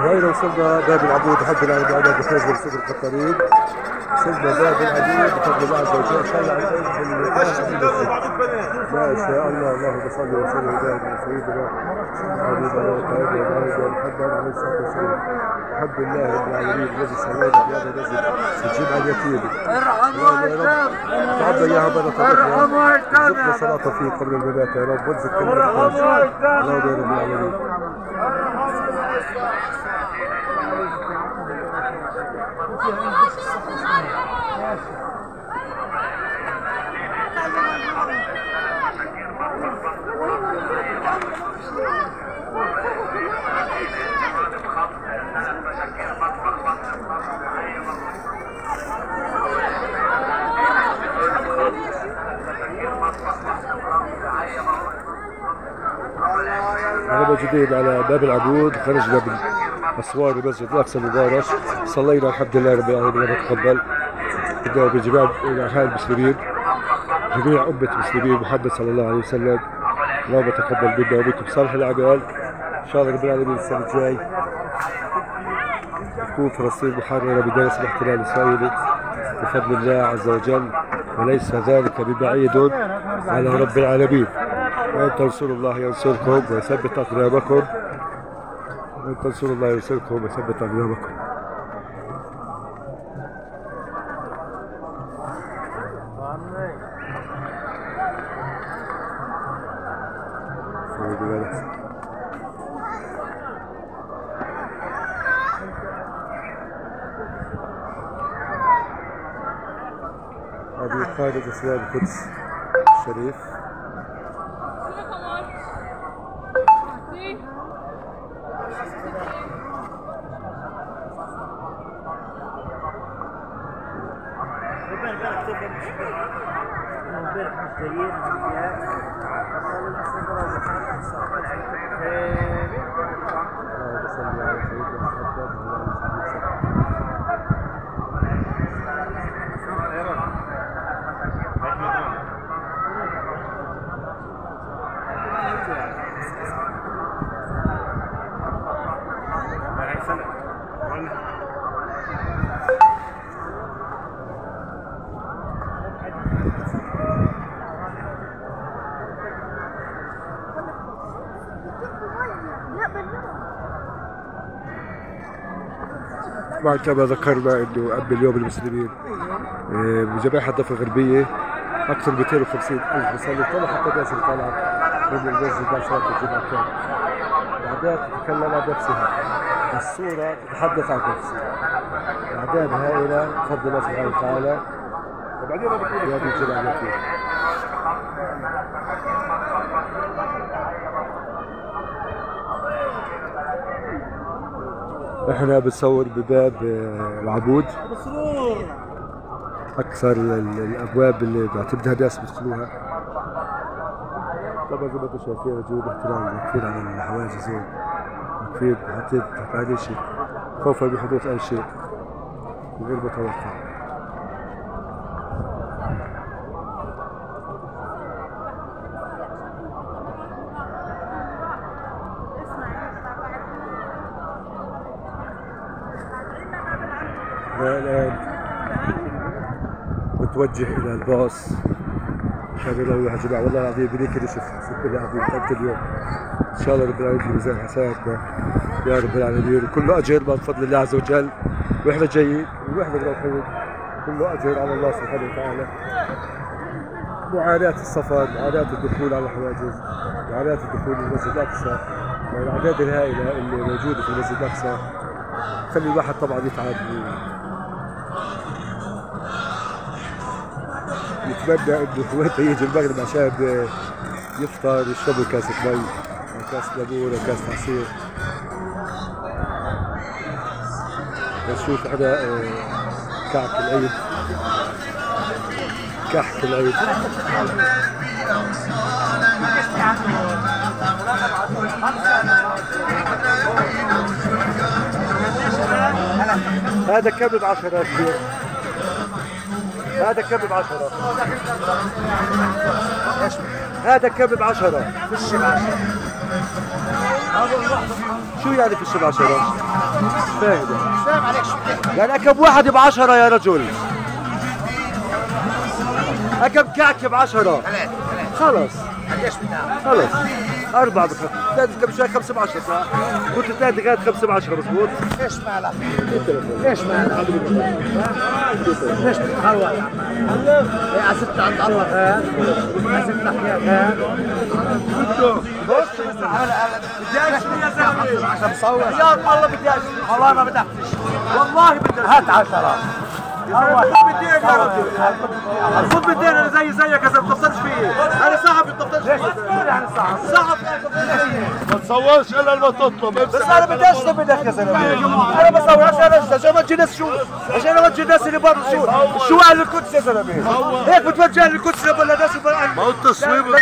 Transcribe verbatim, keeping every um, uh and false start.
وإلى وصلنا باب العبود. الحمد لله رب العالمين بفوز بالسوق القطرين. وصلنا باب العبود بفضل الله عز وجل. إن شاء الله ما شاء الله. اللهم صل وسلم وبارك سيدنا حبيبنا وقائدنا ومحبنا عليه الصلاة والسلام. الحمد لله رب العالمين الذي سوانا بهذا الذي سجل على اليتيم. ارحموا الشعب. تعبنا يا رب انا طلبتنا. ارزقنا صلاة فيه قبل الممات يا رب وارزقنا الإخلاص. اللهم يا رب العالمين. مرة جديد على باب العبود خرج باب أسوار المسجد الأقصى المبارك. صلينا الحمد لله رب العالمين وتقبل بدنا بجميع أعيان المسلمين جميع أمة المسلمين محمد صلى الله عليه وسلم. اللهم تقبل منا ومنكم صالح الأعمال. إن شاء الله رب العالمين السنة الجاي تكون فلسطين محررة من داعش الاحتلال الإسرائيلي بفضل الله عز وجل، وليس ذلك ببعيد على رب العالمين. وإن تنصروا الله ينصركم ويثبت أقدامكم. وإن تنصروا الله ينصركم ويثبت أقدامكم. أبي خالد إسلام القدس الشريف. طبعا كما ذكرنا انه قبل اليوم المسلمين بجميع الضفه الغربيه اكثر من مئتين وخمسين ألف مصلي طلع حتى الناس اللي طالعه من المسجد بعد صلاه الجمعه الثانيه. الاعداد تتكلم عن نفسها، الصوره تتحدث عن نفسها. اعداد هائله بفضل الله سبحانه وتعالى. وبعدين في هذه الجمعه الثانيه احنا بنصور بباب العبود، اكثر الابواب اللي بعتمدها ناس بيدخلوها. طبعا زي ما انتم شايفين رجول احترام واقفين على الحواجز هون، واقفين حاطين تحت اي شيء خوفا من حدوث اي شيء غير متوقع. الآن متوجه إلى الباص عشان يروح يا جماعة. والله العظيم بنيك نشف حسب العظيم قد اليوم. إن شاء الله رب العالمين في ميزان حسناتنا يا رب العالمين. كله أجر بفضل الله عز وجل، وإحنا جايين وإحنا رايحين كله أجر على الله سبحانه وتعالى. معاناة السفر، معاناة الدخول على الحواجز، معاناة الدخول للمسجد الأقصى والأعداد الهائلة اللي موجودة في المسجد الأقصى خلي الواحد طبعا يتعب. نتمنى انه وقتها يجي المغرب عشان يفطر يشربوا كاسة مي او كاسة ليمون او كاسة عصير. بنشوف احنا كعك العيد، كحك العيد. هذا كم بعشرة يا كبير؟ هذا كم بعشرة؟ هذا كم بعشرة؟ فيش بعشرة. شو يعني في السبع شراب؟ مش فاهم. سلام عليك. يعني أكب واحد بعشرة يا رجل. أكب كعكة بعشرة. ثلاثة. خلص. قديش بدها؟ خلص. أربعة بخمسة. ثلاثة قبل شوي خمسة بعشرة صح؟ قلت ثلاثة دقائق خمسة بعشرة مضبوط؟ إيش مالك؟ إيش مالك؟ ليش بتتحرك؟ على ستة عند الله خير. على ستة حكاية خير. بص بدي أشتري يا زلمة. عشان بصور. يا الله بدي أشتري. والله ما بدي أحكي. والله بدي أشتري. هات عشرة. صب الدين انا زي زيك اذا ما بتبطلش فيه، انا صاحب ما بتبطلش فيه. ليش بتقول انا صاحب؟ صاحب ما تصورش الا لما تطلب. بس انا بدي اشتم بدك يا زلمه، انا ما بصورش انا عشان ما تجي ناس شو؟ عشان ما تجي ناس اللي برا شو؟ شو اهل القدس يا زلمه؟ هيك بتوجه للقدس ولا ناس برا؟ ما هو التصوير